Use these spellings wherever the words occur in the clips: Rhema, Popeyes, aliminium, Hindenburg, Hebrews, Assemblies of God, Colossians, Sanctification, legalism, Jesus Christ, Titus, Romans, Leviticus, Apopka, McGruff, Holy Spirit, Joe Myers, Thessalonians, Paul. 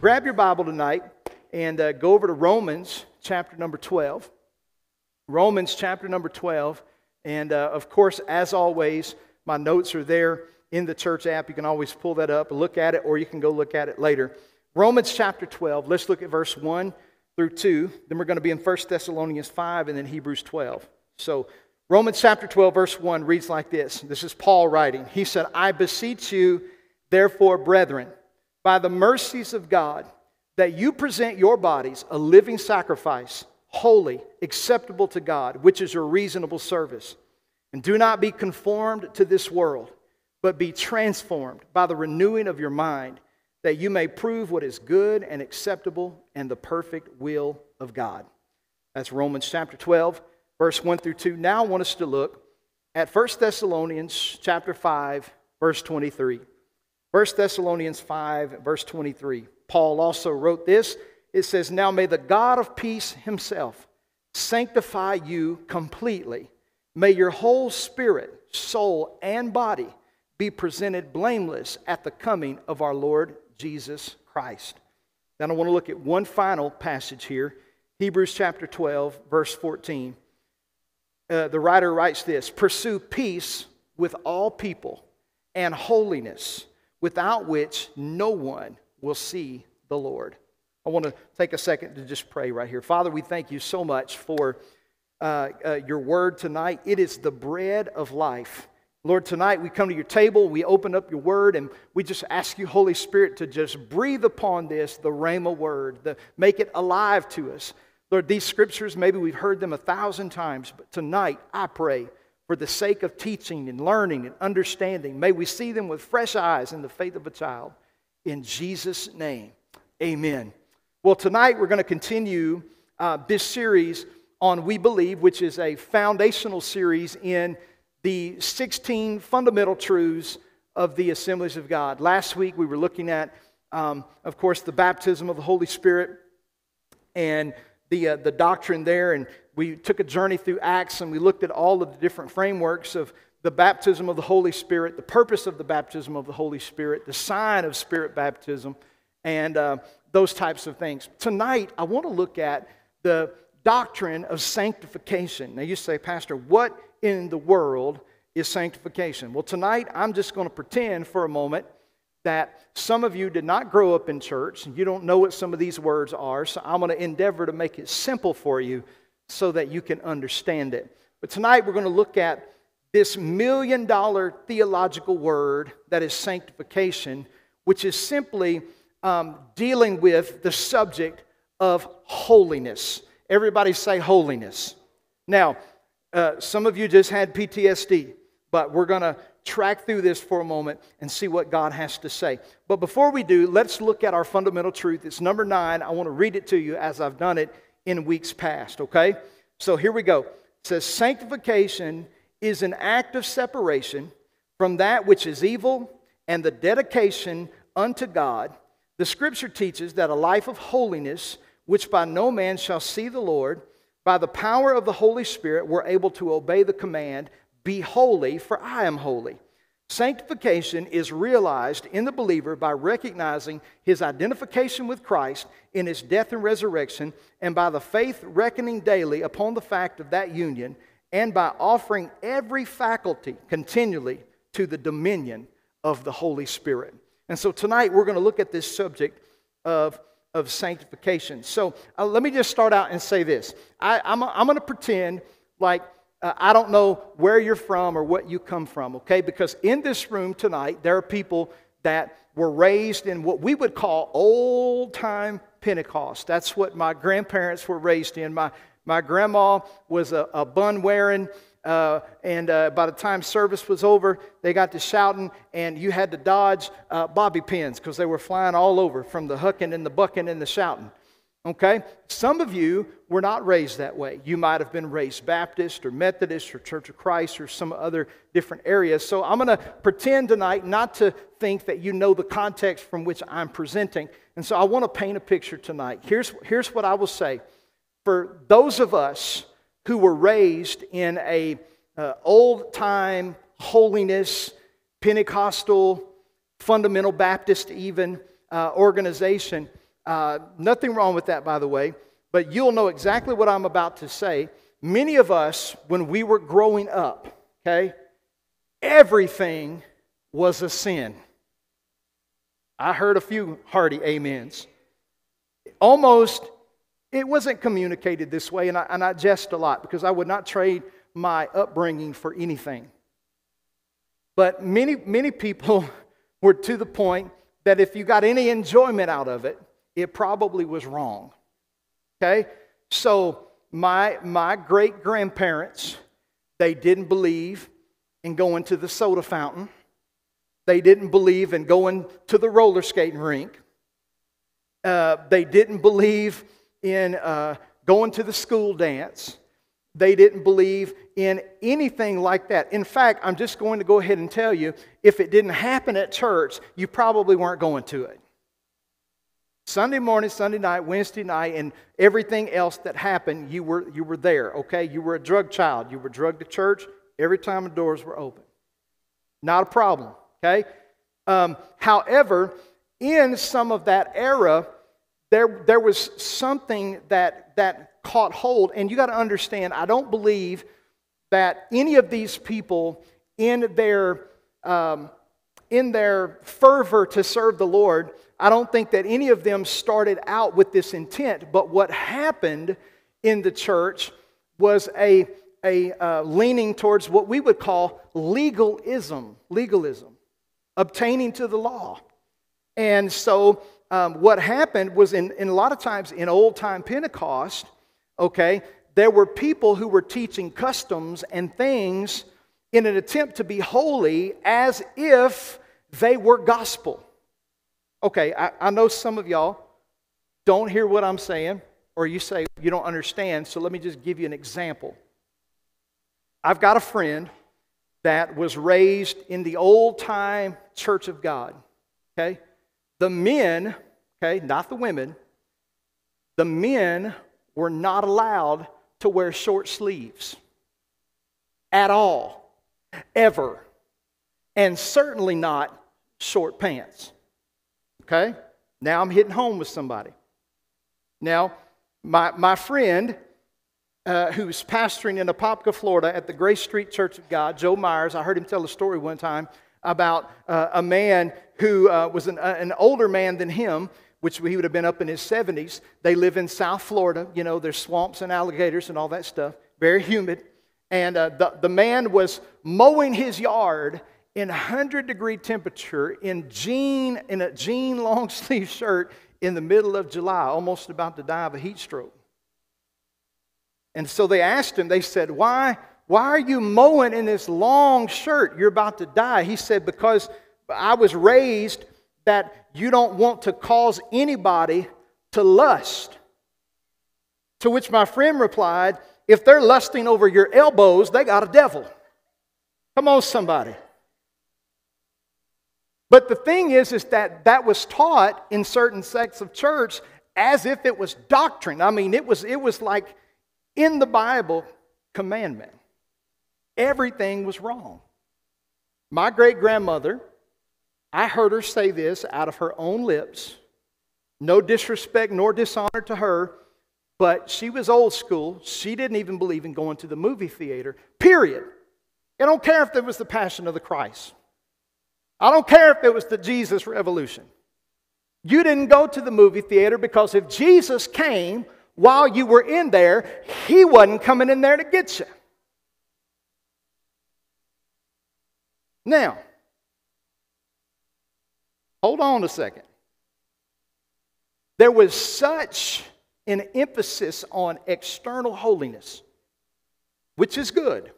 Grab your Bible tonight and go over to Romans chapter number 12. Romans chapter number 12. And of course, as always, my notes are there in the church app. You can always pull that up, look at it, or you can go look at it later. Romans chapter 12, let's look at verse 1 through 2. Then we're going to be in 1 Thessalonians 5 and then Hebrews 12. So Romans chapter 12, verse 1 reads like this. This is Paul writing. He said, I beseech you, therefore, brethren, by the mercies of God, that you present your bodies a living sacrifice, holy, acceptable to God, which is your reasonable service. And do not be conformed to this world, but be transformed by the renewing of your mind, that you may prove what is good and acceptable and the perfect will of God. That's Romans chapter 12, verse 1 through 2. Now I want us to look at 1 Thessalonians chapter 5, verse 23. 1 Thessalonians 5, verse 23. Paul also wrote this. It says, now may the God of peace himself sanctify you completely. May your whole spirit, soul, and body be presented blameless at the coming of our Lord Jesus Christ. Then I want to look at one final passage here. Hebrews chapter 12, verse 14. The writer writes this, pursue peace with all people and holiness, without which no one will see the Lord. I want to take a second to just pray right here. Father, we thank you so much for your word tonight. It is the bread of life. Lord, tonight we come to your table, we open up your word, and we just ask you, Holy Spirit, to just breathe upon this, the Rhema word, make it alive to us. Lord, these scriptures, maybe we've heard them 1,000 times, but tonight I pray, for the sake of teaching and learning and understanding, may we see them with fresh eyes in the faith of a child. In Jesus' name, amen. Well, tonight we're going to continue this series on We Believe, which is a foundational series in the 16 fundamental truths of the Assemblies of God. Last week we were looking at, of course, the baptism of the Holy Spirit and the doctrine there, and we took a journey through Acts and we looked at all of the different frameworks of the baptism of the Holy Spirit, the purpose of the baptism of the Holy Spirit, the sign of Spirit baptism, and those types of things. Tonight, I want to look at the doctrine of sanctification. Now you say, Pastor, what in the world is sanctification? Well, tonight, I'm just going to pretend for a moment that some of you did not grow up in church, and you don't know what some of these words are, so I'm going to endeavor to make it simple for you, so that you can understand it. But tonight we're going to look at this $1 million theological word that is sanctification, which is simply dealing with the subject of holiness. Everybody say holiness. Now, some of you just had PTSD, but we're going to track through this for a moment and see what God has to say. But before we do, let's look at our fundamental truth. It's number 9. I want to read it to you as I've done it in weeks past, okay? So here we go. It says, sanctification is an act of separation from that which is evil and the dedication unto God. The Scripture teaches that a life of holiness, which by no man shall see the Lord, by the power of the Holy Spirit we're able to obey the command, be holy, for I am holy. Sanctification is realized in the believer by recognizing his identification with Christ in his death and resurrection, and by the faith reckoning daily upon the fact of that union, and by offering every faculty continually to the dominion of the Holy Spirit. And so tonight we're going to look at this subject of sanctification. So let me just start out and say this. I'm going to pretend like I don't know where you're from or what you come from, okay? Because in this room tonight, there are people that were raised in what we would call old-time Pentecost. That's what my grandparents were raised in. My grandma was a bun-wearing, and by the time service was over, they got to shouting, and you had to dodge bobby pins because they were flying all over from the hucking and the bucking and the shouting. Okay, some of you were not raised that way. You might have been raised Baptist or Methodist or Church of Christ or some other different areas. So I'm going to pretend tonight not to think that you know the context from which I'm presenting. And so I want to paint a picture tonight. Here's what I will say. For those of us who were raised in a old-time holiness, Pentecostal, fundamental Baptist even organization, Nothing wrong with that, by the way, but you'll know exactly what I'm about to say. Many of us, when we were growing up, okay, everything was a sin. I heard a few hearty amens. Almost, it wasn't communicated this way, and I jest a lot because I would not trade my upbringing for anything. But many people were to the point that if you got any enjoyment out of it, it probably was wrong. Okay? So my great-grandparents, they didn't believe in going to the soda fountain. They didn't believe in going to the roller skating rink. They didn't believe in going to the school dance. They didn't believe in anything like that. In fact, I'm just going to go ahead and tell you, if it didn't happen at church, you probably weren't going to it. Sunday morning, Sunday night, Wednesday night, and everything else that happened, you were there, okay? You were a drug child. You were drugged to church every time the doors were open. Not a problem, okay? However, in some of that era, there was something that caught hold, and you got to understand, I don't believe that any of these people in their fervor to serve the Lord, I don't think that any of them started out with this intent, but what happened in the church was a leaning towards what we would call legalism, obtaining to the law. And so what happened was in a lot of times in old-time Pentecost, okay, there were people who were teaching customs and things in an attempt to be holy as if they were gospel. Okay, I know some of y'all don't hear what I'm saying, or you say you don't understand, so let me just give you an example. I've got a friend that was raised in the old-time Church of God, okay? The men, okay, not the women, the men were not allowed to wear short sleeves at all, ever, and certainly not short pants, okay? Now I'm hitting home with somebody. Now, my friend who's pastoring in Apopka, Florida at the Grace Street Church of God, Joe Myers, I heard him tell a story one time about a man who was an older man than him, which he would have been up in his 70s. They live in South Florida. You know, there's swamps and alligators and all that stuff. Very humid. And the man was mowing his yard in 100-degree temperature in a jean long-sleeve shirt in the middle of July, almost about to die of a heat stroke. And so they asked him, they said, Why are you mowing in this long shirt? You're about to die. He said, because I was raised that you don't want to cause anybody to lust. To which my friend replied, if they're lusting over your elbows, they got a devil. Come on, somebody. But the thing is that was taught in certain sects of church as if it was doctrine. I mean, it was like in the Bible commandment. Everything was wrong. My great-grandmother, I heard her say this out of her own lips. No disrespect nor dishonor to her, but she was old school. She didn't even believe in going to the movie theater, period. I don't care if it was the Passion of the Christ. I don't care if it was the Jesus Revolution. You didn't go to the movie theater because if Jesus came while you were in there, he wasn't coming in there to get you. Now, hold on a second. There was such an emphasis on external holiness, which is good,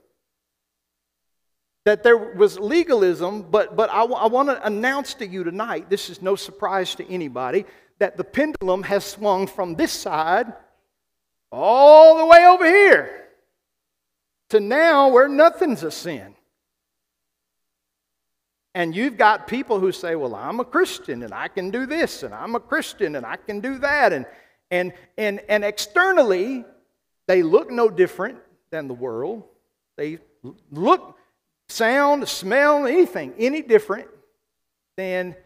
that there was legalism, but I want to announce to you tonight, this is no surprise to anybody, that the pendulum has swung from this side all the way over here to now where nothing's a sin. And you've got people who say, well, I'm a Christian, and I can do this, and I'm a Christian, and I can do that. And externally, they look no different than the world. They look, sound, smell, anything, any different than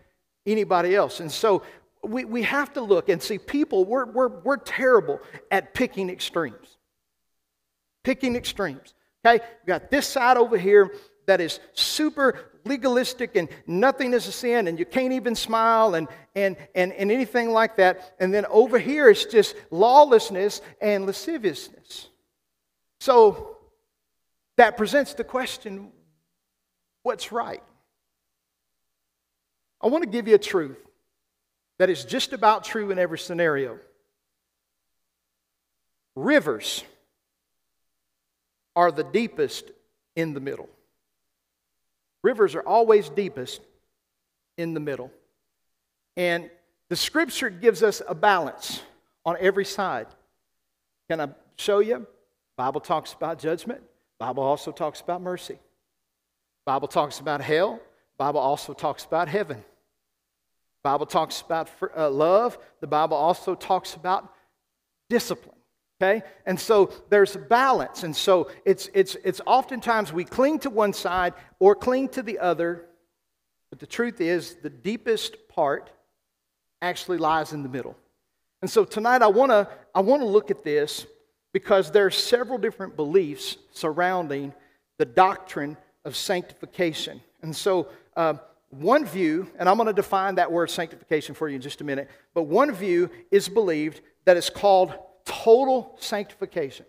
anybody else. And so we have to look and see people, we're terrible at picking extremes. Picking extremes. Okay, we've got this side over here that is super legalistic and nothing is a sin and you can't even smile and anything like that. And then over here it's just lawlessness and lasciviousness. So that presents the question, what's right? I want to give you a truth that is just about true in every scenario. Rivers are the deepest in the middle. Rivers are always deepest in the middle. And the Scripture gives us a balance on every side. Can I show you? The Bible talks about judgment. The Bible also talks about mercy. The Bible talks about hell. The Bible also talks about heaven. The Bible talks about love. The Bible also talks about discipline. Okay? And so there's a balance. And so it's oftentimes we cling to one side or cling to the other. But the truth is the deepest part actually lies in the middle. And so tonight I want to look at this because there are several different beliefs surrounding the doctrine of sanctification. And so one view, and I'm going to define that word sanctification for you in just a minute, but one view is believed that it's called total sanctification.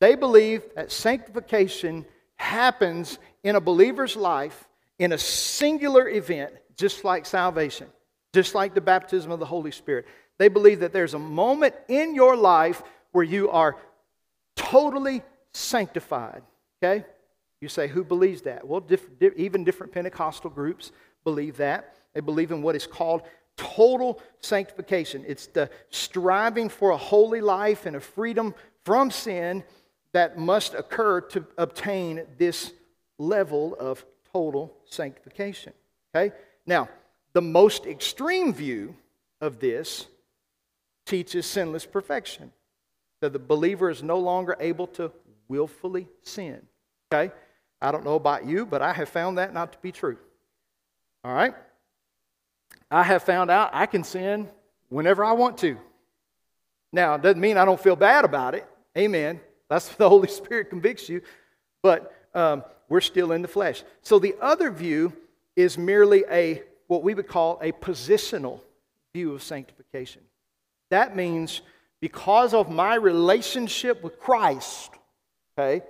They believe that sanctification happens in a believer's life in a singular event, just like salvation, just like the baptism of the Holy Spirit. They believe that there's a moment in your life where you are totally sanctified. Okay? You say, who believes that? Well, even different Pentecostal groups believe that. They believe in what is called total sanctification. It's the striving for a holy life and a freedom from sin that must occur to obtain this level of total sanctification. Okay? Now, the most extreme view of this teaches sinless perfection, that the believer is no longer able to willfully sin. Okay? I don't know about you, but I have found that not to be true. All right? I have found out I can sin whenever I want to. Now, it doesn't mean I don't feel bad about it. Amen. That's what the Holy Spirit convicts you. But we're still in the flesh. So the other view is merely what we would call a positional view of sanctification. That means because of my relationship with Christ, okay,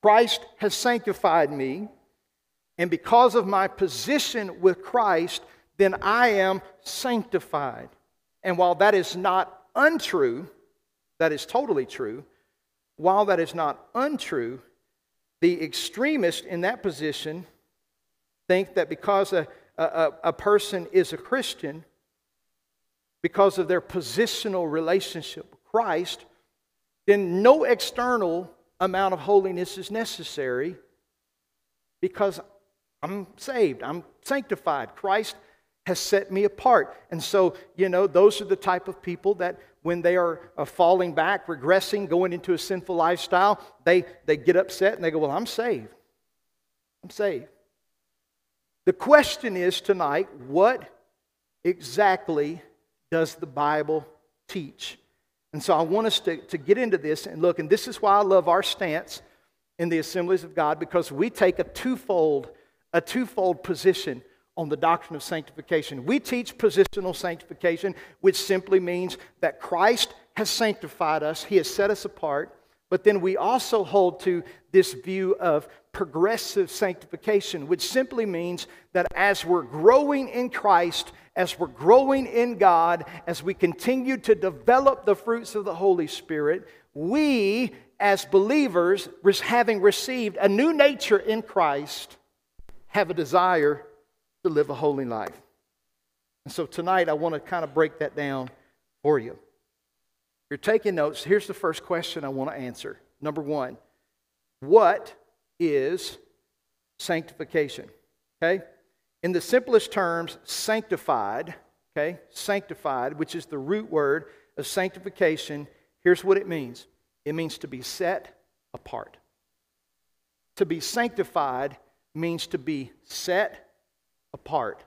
Christ has sanctified me, and because of my position with Christ, then I am sanctified. And while that is not untrue, that is totally true, while that is not untrue, the extremists in that position think that because a person is a Christian, because of their positional relationship with Christ, then no external amount of holiness is necessary because I'm saved, I'm sanctified. Christ has set me apart. And so, you know, those are the type of people that when they are falling back, regressing, going into a sinful lifestyle, they get upset and they go, well, I'm saved. I'm saved. The question is tonight, what exactly does the Bible teach? And so I want us to get into this and look, and this is why I love our stance in the Assemblies of God, because we take a twofold position on the doctrine of sanctification. We teach positional sanctification, which simply means that Christ has sanctified us. He has set us apart. But then we also hold to this view of progressive sanctification, which simply means that as we're growing in Christ, as we're growing in God, as we continue to develop the fruits of the Holy Spirit, we as believers, having received a new nature in Christ, have a desire to live a holy life. And so tonight I want to kind of break that down for you. If you're taking notes, here's the first question I want to answer. Number one, what is sanctification? Okay? In the simplest terms, sanctified, okay? Sanctified, which is the root word of sanctification, here's what it means. It means to be set apart. To be sanctified means to be set apart.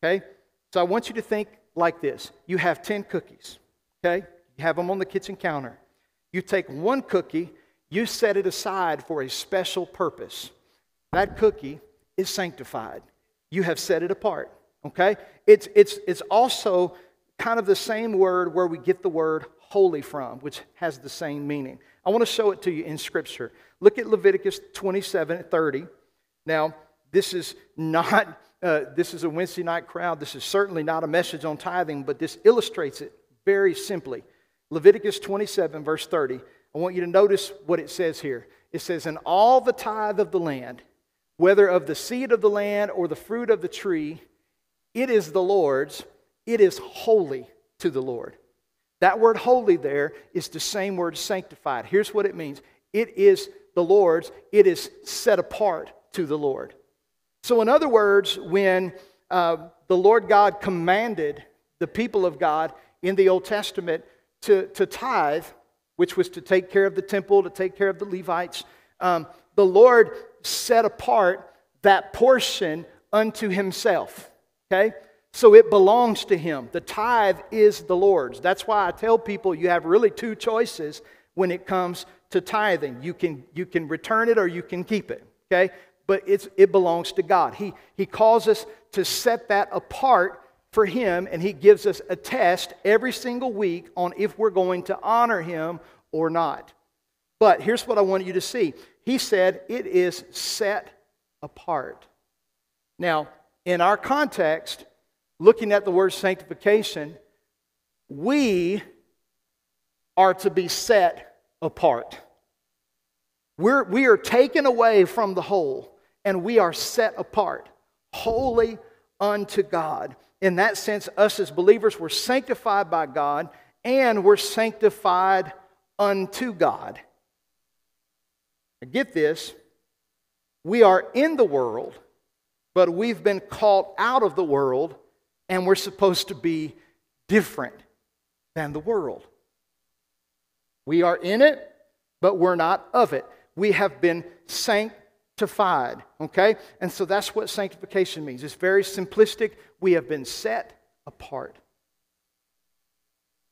Okay? So I want you to think like this. You have 10 cookies, okay? You have them on the kitchen counter. You take one cookie, you set it aside for a special purpose. That cookie is sanctified. You have set it apart, okay? It's also kind of the same word where we get the word holy from, which has the same meaning. I want to show it to you in Scripture. Look at Leviticus 27:30. Now, this is not... this is a Wednesday night crowd. This is certainly not a message on tithing, but this illustrates it very simply. Leviticus 27, verse 30. I want you to notice what it says here. It says, "And all the tithe of the land, whether of the seed of the land or the fruit of the tree, it is the Lord's. It is holy to the Lord." That word holy there is the same word sanctified. Here's what it means. It is the Lord's. It is set apart to the Lord. So in other words, when the Lord God commanded the people of God in the Old Testament to tithe, which was to take care of the temple, to take care of the Levites, the Lord set apart that portion unto Himself, okay? So it belongs to Him. The tithe is the Lord's. That's why I tell people you have really two choices when it comes to tithing. You can return it or you can keep it, okay? But it belongs to God. He calls us to set that apart for Him, and He gives us a test every single week on if we're going to honor Him or not. But here's what I want you to see. He said it is set apart. Now, in our context, looking at the word sanctification, we are to be set apart. We are taken away from the whole. And we are set apart, holy unto God. In that sense, us as believers, we're sanctified by God, and we're sanctified unto God. Now get this. We are in the world, but we've been called out of the world, and we're supposed to be different than the world. We are in it, but we're not of it. We have been sanctified. Okay? And so that's what sanctification means. It's very simplistic. We have been set apart.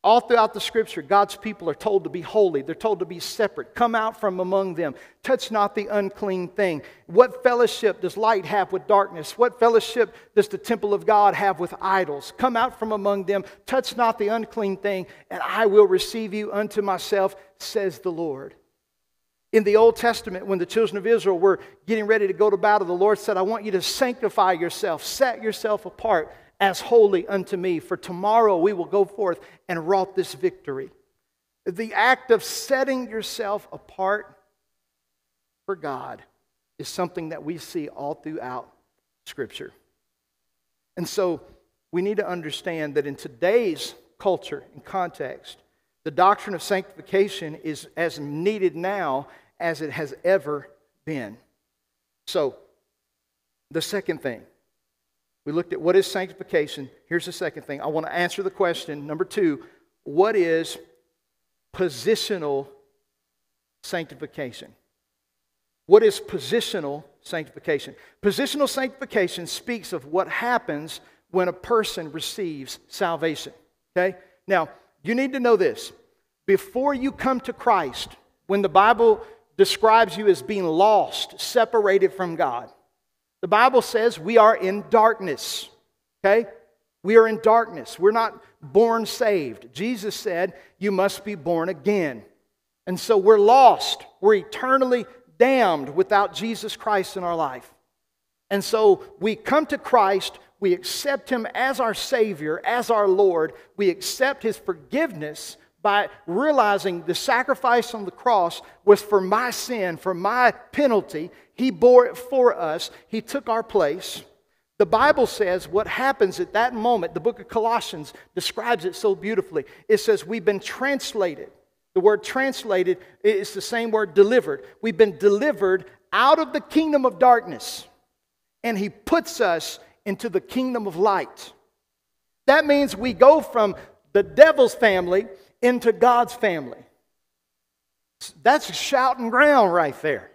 All throughout the Scripture, God's people are told to be holy. They're told to be separate. Come out from among them. Touch not the unclean thing. What fellowship does light have with darkness? What fellowship does the temple of God have with idols? Come out from among them. Touch not the unclean thing, and I will receive you unto myself, says the Lord. In the Old Testament, when the children of Israel were getting ready to go to battle, the Lord said, I want you to sanctify yourself, set yourself apart as holy unto me, for tomorrow we will go forth and wrought this victory. The act of setting yourself apart for God is something that we see all throughout Scripture. And so we need to understand that in today's culture and context, the doctrine of sanctification is as needed now as it has ever been. So, the second thing. We looked at what is sanctification. Here's the second thing. I want to answer the question. Number two, what is positional sanctification? What is positional sanctification? Positional sanctification speaks of what happens when a person receives salvation. Okay? Now, you need to know this. Before you come to Christ, when the Bible describes you as being lost, separated from God, the Bible says we are in darkness. Okay? We are in darkness. We're not born saved. Jesus said, you must be born again. And so we're lost. We're eternally damned without Jesus Christ in our life. And so we come to Christ. We accept Him as our Savior, as our Lord. We accept His forgiveness by realizing the sacrifice on the cross was for my sin, for my penalty. He bore it for us. He took our place. The Bible says what happens at that moment, the book of Colossians describes it so beautifully. It says we've been translated. The word translated is the same word delivered. We've been delivered out of the kingdom of darkness. And He puts us into the kingdom of light. That means we go from the devil's family into God's family. That's shouting ground right there.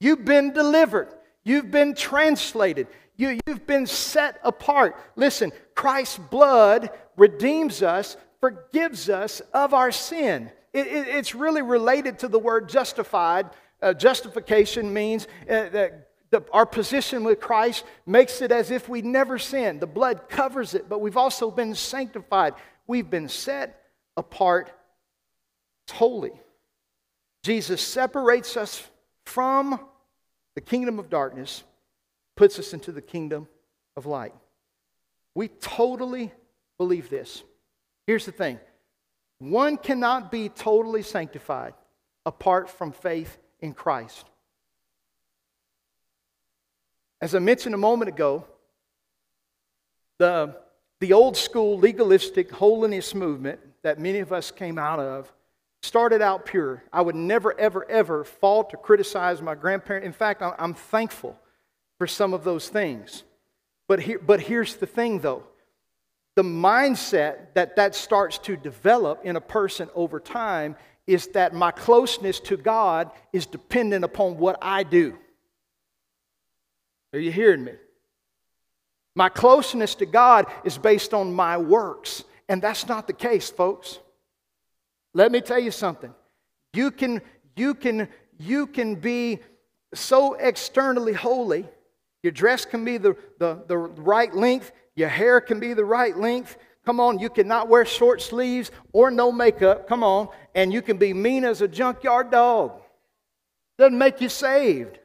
You've been delivered. You've been translated. You've been set apart. Listen, Christ's blood redeems us, forgives us of our sin. It's really related to the word justified. Justification means that our position with Christ makes it as if we never sinned. The blood covers it, but we've also been sanctified. We've been set apart. It's holy. Jesus separates us from the kingdom of darkness, puts us into the kingdom of light. We totally believe this. Here's the thing. One cannot be totally sanctified apart from faith in Christ. As I mentioned a moment ago, the old school legalistic holiness movement that many of us came out of started out pure. I would never, ever, ever fault or criticize my grandparents. In fact, I'm thankful for some of those things. But here's the thing, though. The mindset that starts to develop in a person over time is that my closeness to God is dependent upon what I do. Are you hearing me? My closeness to God is based on my works, and that's not the case, folks. Let me tell you something. You can be so externally holy. Your dress can be the right length. Your hair can be the right length. Come on, you cannot wear short sleeves or no makeup. Come on. And you can be mean as a junkyard dog. Doesn't make you saved.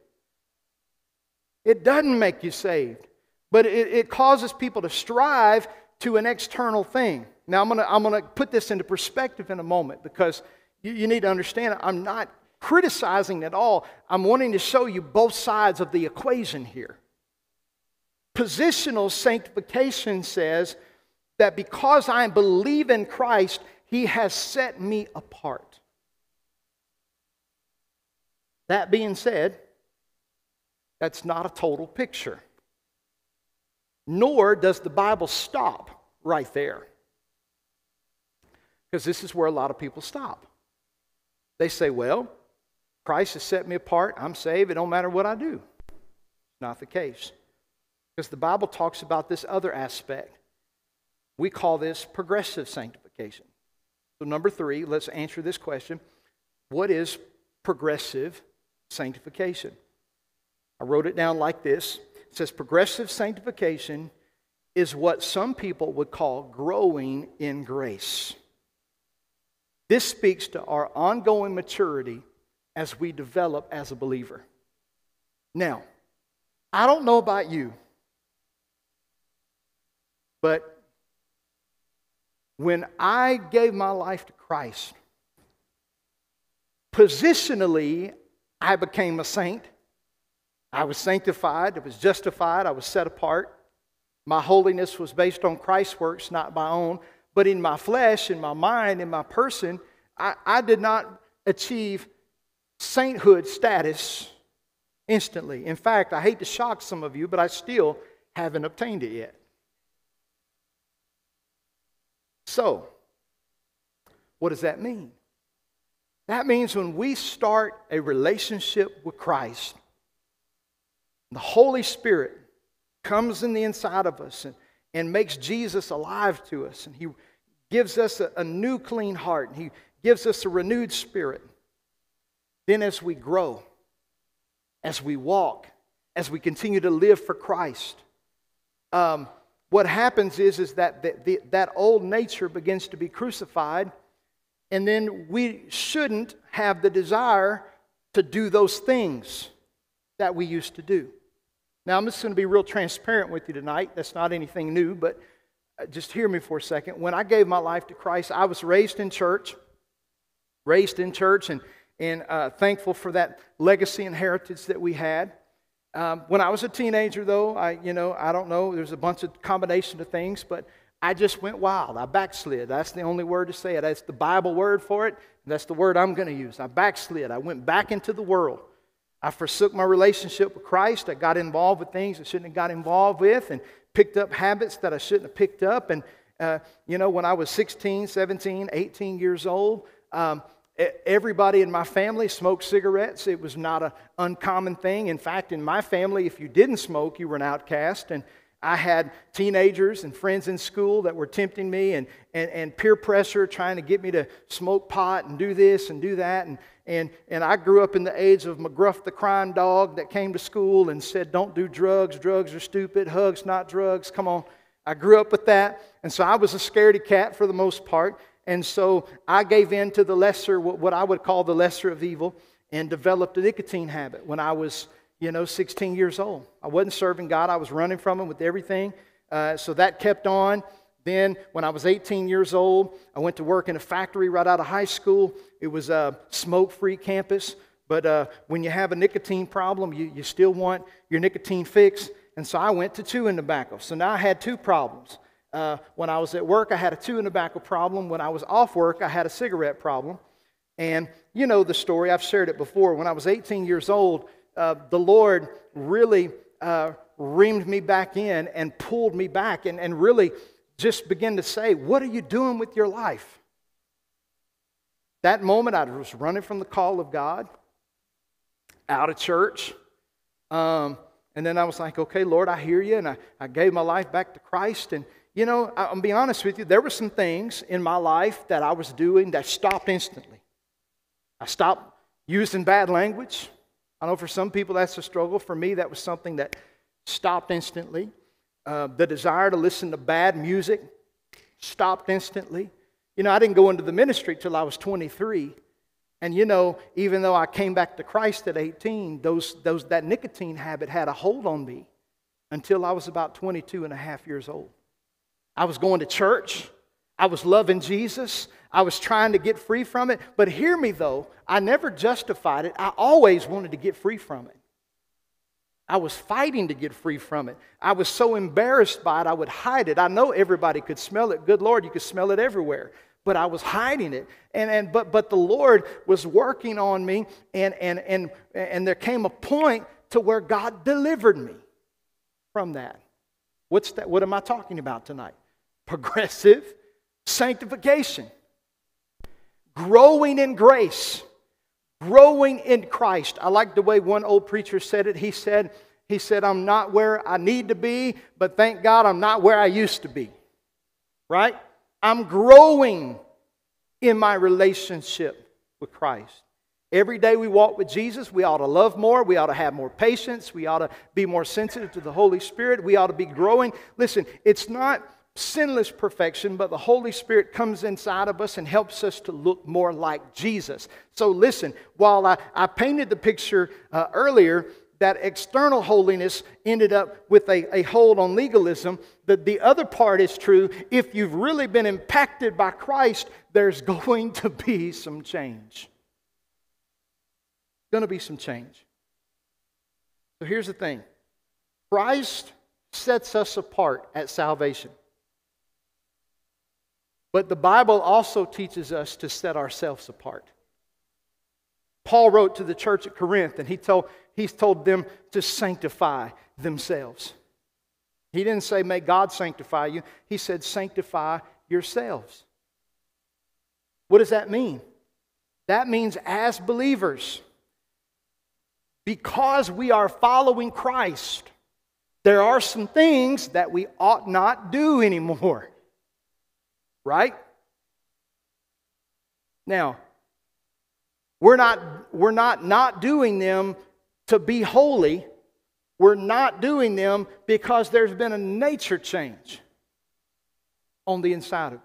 It doesn't make you saved. But it causes people to strive to an external thing. Now, I'm gonna put this into perspective in a moment, because you need to understand I'm not criticizing at all. I'm wanting to show you both sides of the equation here. Positional sanctification says that because I believe in Christ, He has set me apart. That being said, that's not a total picture. Nor does the Bible stop right there. Because this is where a lot of people stop. They say, well, Christ has set me apart. I'm saved. It don't matter what I do. Not the case. Because the Bible talks about this other aspect. We call this progressive sanctification. So number 3, let's answer this question. What is progressive sanctification? I wrote it down like this. It says progressive sanctification is what some people would call growing in grace. This speaks to our ongoing maturity as we develop as a believer. Now, I don't know about you, but when I gave my life to Christ, positionally, I became a saint. I was sanctified, I was justified, I was set apart. My holiness was based on Christ's works, not my own. But in my flesh, in my mind, in my person, I did not achieve sainthood status instantly. In fact, I hate to shock some of you, but I still haven't obtained it yet. So, what does that mean? That means when we start a relationship with Christ, the Holy Spirit comes in the inside of us and makes Jesus alive to us. And He gives us a new clean heart. And He gives us a renewed spirit. Then as we grow, as we walk, as we continue to live for Christ, what happens is that that old nature begins to be crucified. And then we shouldn't have the desire to do those things that we used to do. Now, I'm just going to be real transparent with you tonight. That's not anything new, but just hear me for a second. When I gave my life to Christ, I was raised in church, and thankful for that legacy and heritage that we had. When I was a teenager, though, I don't know. There's a bunch of combination of things, but I just went wild. I backslid. That's the only word to say it. That's the Bible word for it. That's the word I'm going to use. I backslid. I went back into the world. I forsook my relationship with Christ. I got involved with things I shouldn't have got involved with and picked up habits that I shouldn't have picked up. And, when I was 16, 17, 18 years old, Everybody in my family smoked cigarettes. It was not an uncommon thing. In fact, in my family, if you didn't smoke, you were an outcast. And I had teenagers and friends in school that were tempting me and peer pressure trying to get me to smoke pot and do this and do that. And I grew up in the age of McGruff the crime dog that came to school and said, don't do drugs. Drugs are stupid. Hugs, not drugs. Come on. I grew up with that. And so I was a scaredy cat for the most part. And so I gave in to the lesser, what I would call the lesser of evil, and developed a nicotine habit when I was 16 years old. I wasn't serving God. I was running from Him with everything. So that kept on. Then when I was 18 years old, I went to work in a factory right out of high school. It was a smoke-free campus. But when you have a nicotine problem, you still want your nicotine fix. And so I went to chewing and tobacco. So now I had two problems. When I was at work, I had a chewing and tobacco problem. When I was off work, I had a cigarette problem. And you know the story. I've shared it before. When I was 18 years old, the Lord really reamed me back in and pulled me back and really just began to say, what are you doing with your life? That moment, I was running from the call of God, out of church. And then I was like, okay, Lord, I hear you. And I gave my life back to Christ. And, I'm going to be honest with you, there were some things in my life that I was doing that stopped instantly. I stopped using bad language. I know for some people that's a struggle. For me, that was something that stopped instantly. The desire to listen to bad music stopped instantly. I didn't go into the ministry till I was 23. And, even though I came back to Christ at 18, that nicotine habit had a hold on me until I was about 22 and a half years old. I was going to church. I was loving Jesus. I was trying to get free from it. But hear me, though. I never justified it. I always wanted to get free from it. I was fighting to get free from it. I was so embarrassed by it, I would hide it. I know everybody could smell it. Good Lord, you could smell it everywhere. But I was hiding it. But the Lord was working on me, and there came a point to where God delivered me from that. What's that? What am I talking about tonight? Progressive sanctification. Growing in grace. Growing in Christ. I like the way one old preacher said it. He said, I'm not where I need to be, but thank God I'm not where I used to be. Right? I'm growing in my relationship with Christ. Every day we walk with Jesus, we ought to love more. We ought to have more patience. We ought to be more sensitive to the Holy Spirit. We ought to be growing. Listen, it's not sinless perfection, but the Holy Spirit comes inside of us and helps us to look more like Jesus. So listen, while I painted the picture earlier, that external holiness ended up with a hold on legalism, the other part is true. If you've really been impacted by Christ, there's going to be some change. Going to be some change. So here's the thing. Christ sets us apart at salvation. But the Bible also teaches us to set ourselves apart. Paul wrote to the church at Corinth, and he told them to sanctify themselves. He didn't say, may God sanctify you. He said, sanctify yourselves. What does that mean? That means as believers, because we are following Christ, there are some things that we ought not do anymore. Right? Now, we're not doing them to be holy. We're not doing them because there's been a nature change on the inside of it.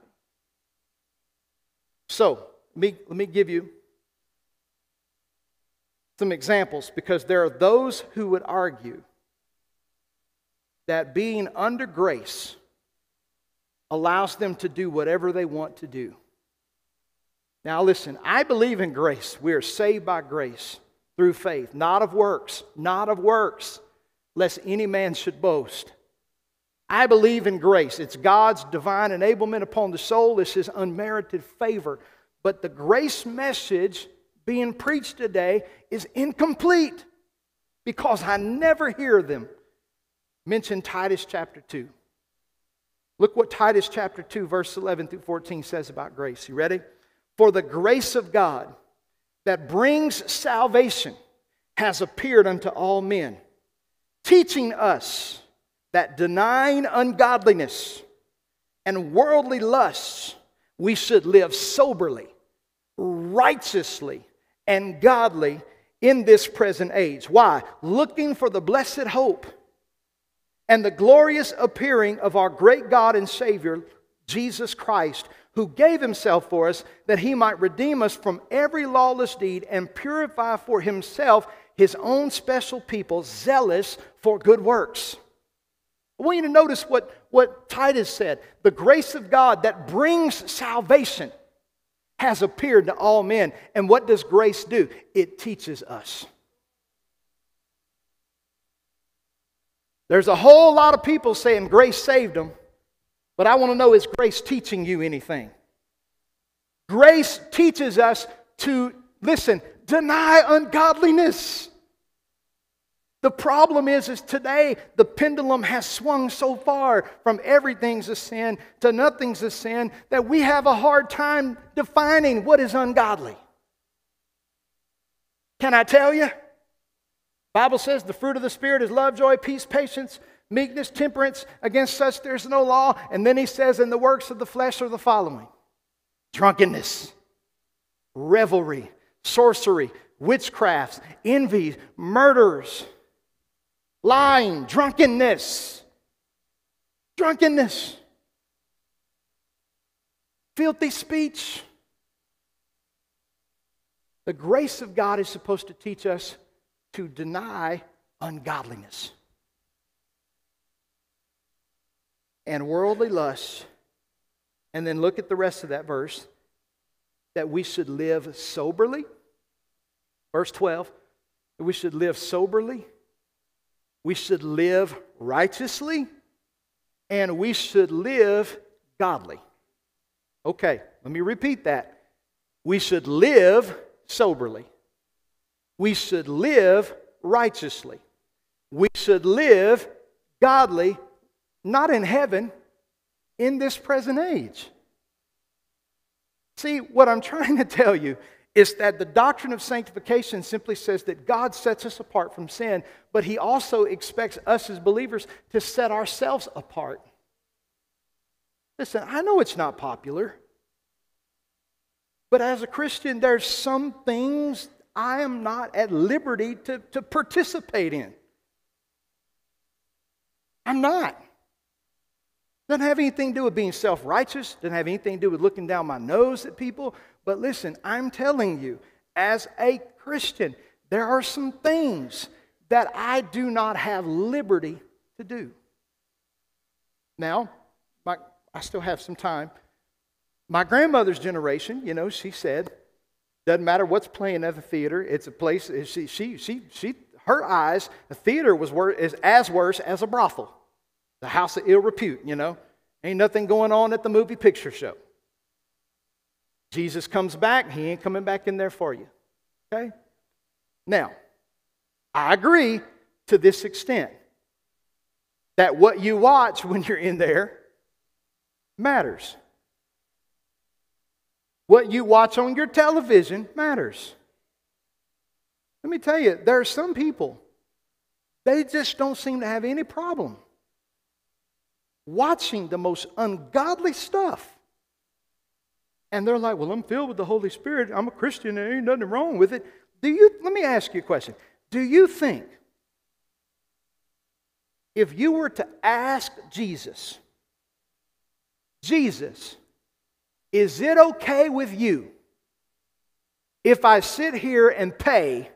So, let me give you some examples, because there are those who would argue that being under grace allows them to do whatever they want to do. Now listen, I believe in grace. We are saved by grace through faith, not of works, not of works, lest any man should boast. I believe in grace. It's God's divine enablement upon the soul. It's His unmerited favor. But the grace message being preached today is incomplete, because I never hear them mention Titus chapter 2. Look what Titus chapter 2, verse 11 through 14 says about grace. You ready? For the grace of God that brings salvation has appeared unto all men, teaching us that denying ungodliness and worldly lusts, we should live soberly, righteously, and godly in this present age. Why? Looking for the blessed hope and the glorious appearing of our great God and Savior, Jesus Christ, who gave himself for us that he might redeem us from every lawless deed and purify for himself his own special people, zealous for good works. I want you to notice what Titus said. The grace of God that brings salvation has appeared to all men. And what does grace do? It teaches us. There's a whole lot of people saying grace saved them. But I want to know, is grace teaching you anything? Grace teaches us to, listen, deny ungodliness. The problem is today the pendulum has swung so far from everything's a sin to nothing's a sin that we have a hard time defining what is ungodly. Can I tell you? The Bible says the fruit of the Spirit is love, joy, peace, patience, meekness, temperance. Against such there's no law. And then he says, and the works of the flesh are the following: drunkenness, revelry, sorcery, witchcrafts, envy, murders, lying, drunkenness, filthy speech. The grace of God is supposed to teach us to deny ungodliness and worldly lusts. And then look at the rest of that verse, that we should live soberly. Verse 12, we should live soberly, we should live righteously, and we should live godly. Okay, let me repeat that. We should live soberly, we should live righteously, we should live godly. Not in heaven, in this present age. See, what I'm trying to tell you is that the doctrine of sanctification simply says that God sets us apart from sin, but he also expects us as believers to set ourselves apart. Listen, I know it's not popular, but as a Christian, there's some things I am not at liberty to participate in. I'm not. Doesn't have anything to do with being self-righteous. Doesn't have anything to do with looking down my nose at people. But listen, I'm telling you, as a Christian, there are some things that I do not have liberty to do. Now, I still have some time. My grandmother's generation, you know, she said, doesn't matter what's playing at the theater. It's a place. Her eyes, the theater was worse as a brothel. The house of ill repute, you know. Ain't nothing going on at the movie picture show. Jesus comes back. He ain't coming back in there for you. Okay? Now, I agree to this extent that what you watch when you're in there matters. What you watch on your television matters. Let me tell you, there are some people, they just don't seem to have any problem watching the most ungodly stuff. And they're like, well, I'm filled with the Holy Spirit. I'm a Christian. There ain't nothing wrong with it. Let me ask you a question. Do you think if you were to ask Jesus, Jesus, is it okay with you if I sit here and pay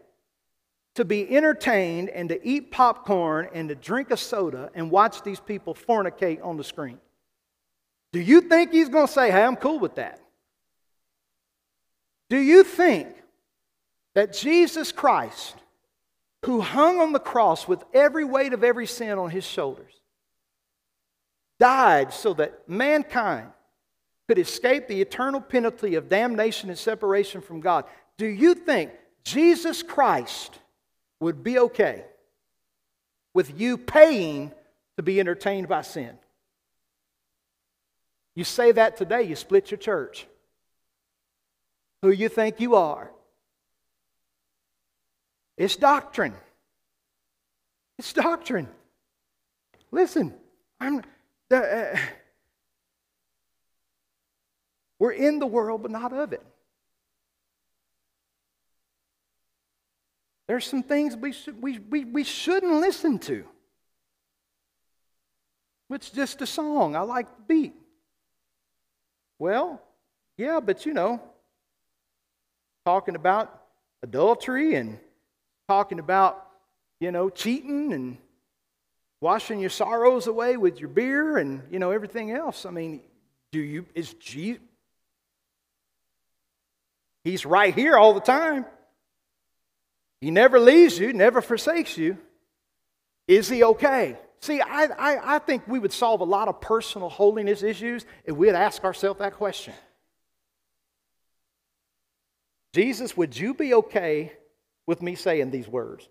to be entertained and to eat popcorn and to drink a soda and watch these people fornicate on the screen? Do you think he's going to say, hey, I'm cool with that? Do you think that Jesus Christ, who hung on the cross with every weight of every sin on his shoulders, died so that mankind could escape the eternal penalty of damnation and separation from God? Do you think Jesus Christ would be okay with you paying to be entertained by sin? You say that today, you split your church. Who you think you are? It's doctrine. It's doctrine. Listen, we're in the world, but not of it. There's some things we shouldn't listen to. It's just a song. I like the beat. Well, yeah, but you know, talking about adultery and talking about, you know, cheating and washing your sorrows away with your beer and, you know, everything else. I mean, is Jesus? He's right here all the time. He never leaves you, never forsakes you. Is he okay? See, I think we would solve a lot of personal holiness issues if we had asked ourselves that question. Jesus, would you be okay with me saying these words?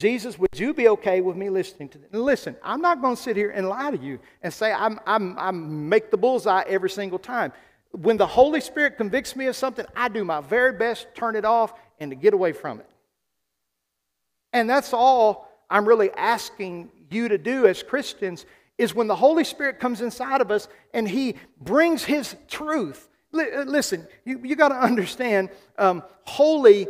Jesus, would you be okay with me listening to them? And listen, I'm not going to sit here and lie to you and say I make the bullseye every single time. When the Holy Spirit convicts me of something, I do my very best to turn it off and to get away from it. And that's all I'm really asking you to do as Christians, is when the Holy Spirit comes inside of us and He brings His truth. Listen, you got to understand, holy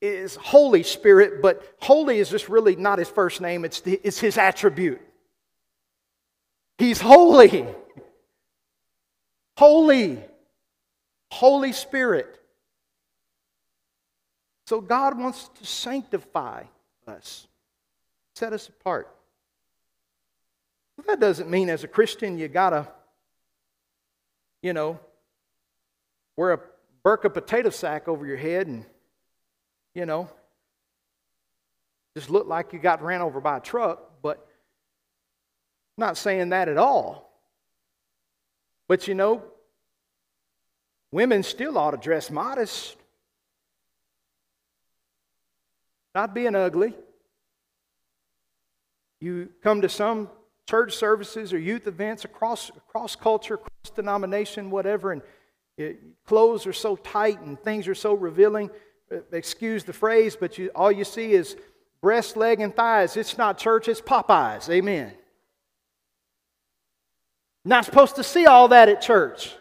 is Holy Spirit, but holy is just really not His first name, it's His attribute. He's holy. Holy. Holy Spirit. So God wants to sanctify us, set us apart. Well, that doesn't mean as a Christian you gotta, you know, wear a burqa potato sack over your head and, you know, just look like you got ran over by a truck. But I'm not saying that at all. But you know, women still ought to dress modest, not being ugly. You come to some church services or youth events across culture, across denomination, whatever, and clothes are so tight and things are so revealing. Excuse the phrase, but all you see is breast, leg, and thighs. It's not church, it's Popeyes. Amen. Not supposed to see all that at church.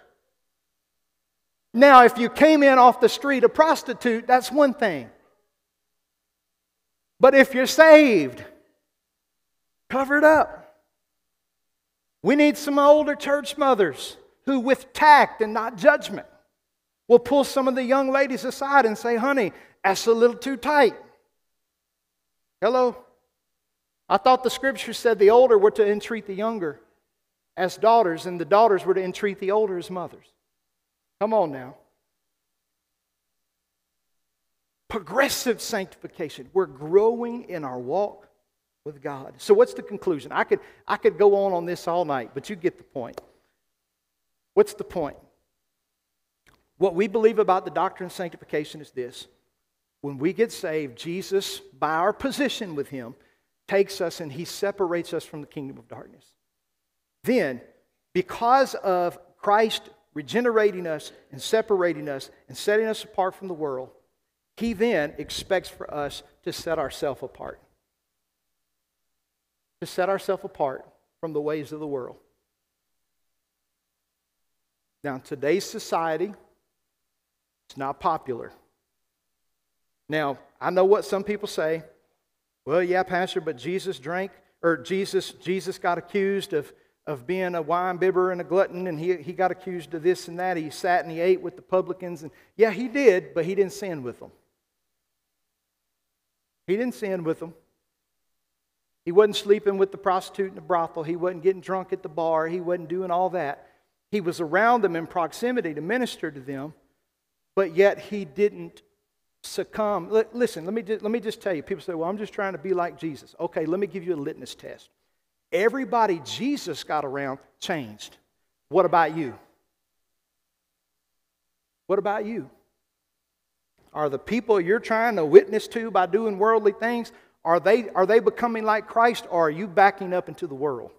Now, if you came in off the street a prostitute, that's one thing. But if you're saved, cover it up. We need some older church mothers who, with tact and not judgment, will pull some of the young ladies aside and say, honey, that's a little too tight. Hello? I thought the scripture said the older were to entreat the younger as daughters, and the daughters were to entreat the older as mothers. Come on now. Progressive sanctification. We're growing in our walk with God. So what's the conclusion? I could go on this all night, but you get the point. What's the point? What we believe about the doctrine of sanctification is this. When we get saved, Jesus, by our position with Him, takes us and He separates us from the kingdom of darkness. Then, because of Christ regenerating us and separating us and setting us apart from the world, He then expects for us to set ourselves apart. To set ourselves apart from the ways of the world. Now, in today's society, it's not popular. Now, I know what some people say. Well, yeah, Pastor, but Jesus got accused of being a wine bibber and a glutton, and he got accused of this and that. He sat and he ate with the publicans. And yeah, he did, but he didn't sin with them. He didn't sin with them. He wasn't sleeping with the prostitute in the brothel. He wasn't getting drunk at the bar. He wasn't doing all that. He was around them in proximity to minister to them, but yet he didn't succumb. Listen, let me just tell you. People say, well, I'm just trying to be like Jesus. Okay, let me give you a litmus test. Everybody Jesus got around changed. What about you? What about you? Are the people you're trying to witness to by doing worldly things, are they becoming like Christ, or are you backing up into the world?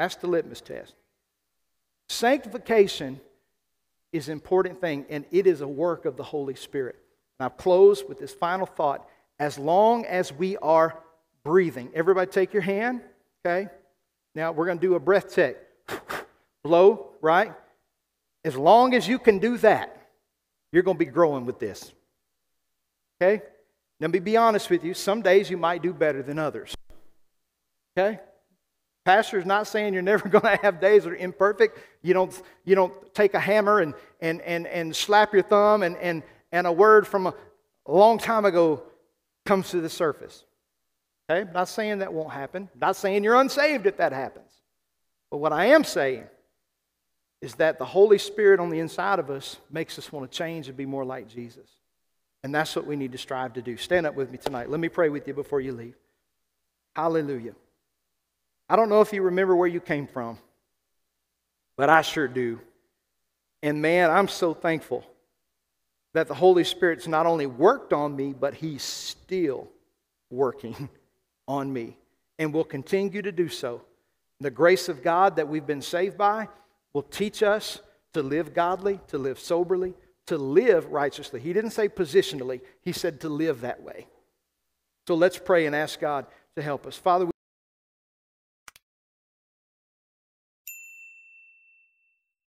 That's the litmus test. Sanctification is an important thing, and it is a work of the Holy Spirit. And I'll close with this final thought. as long as we are breathing. Everybody take your hand, okay? Now we're going to do a breath check. Blow, right? As long as you can do that, you're going to be growing with this. Okay? Now, to be honest with you, some days you might do better than others. Okay? Pastor's not saying you're never going to have days that are imperfect. You don't take a hammer and slap your thumb and a word from a long time ago comes to the surface. Okay? Not saying that won't happen. Not saying you're unsaved if that happens. But what I am saying is that the Holy Spirit on the inside of us makes us want to change and be more like Jesus. And that's what we need to strive to do. Stand up with me tonight. Let me pray with you before you leave. Hallelujah. I don't know if you remember where you came from, but I sure do. And man, I'm so thankful that the Holy Spirit's not only worked on me, but He's still working on me and will continue to do so. The grace of God that we've been saved by will teach us to live godly, to live soberly, to live righteously. He didn't say positionally. He said to live that way. So let's pray and ask God to help us. Father,